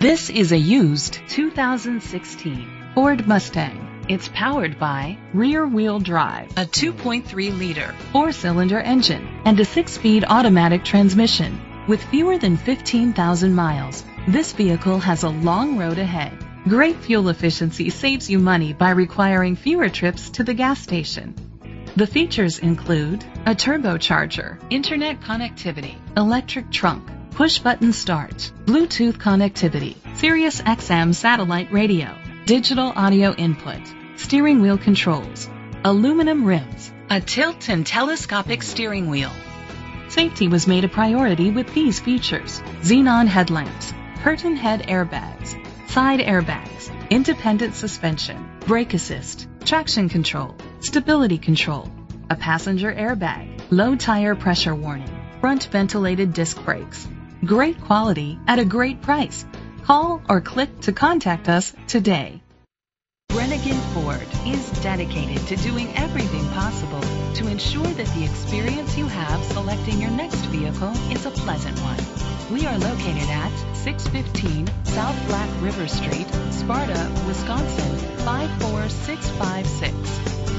This is a used 2016 Ford Mustang. It's powered by rear-wheel drive, a 2.3-liter 4-cylinder engine, and a 6-speed automatic transmission. With fewer than 15,000 miles, this vehicle has a long road ahead. Great fuel efficiency saves you money by requiring fewer trips to the gas station. The features include a turbocharger, internet connectivity, electric trunk, push-button start, Bluetooth connectivity, Sirius XM satellite radio, digital audio input, steering wheel controls, aluminum rims, a tilt and telescopic steering wheel. Safety was made a priority with these features: Xenon headlamps, curtain head airbags, side airbags, independent suspension, brake assist, traction control, stability control, a passenger airbag, low tire pressure warning, front ventilated disc brakes. Great quality at a great price. Call or click to contact us today. Brenengen Ford is dedicated to doing everything possible to ensure that the experience you have selecting your next vehicle is a pleasant one. We are located at 615 South Black River Street, Sparta, Wisconsin 54656.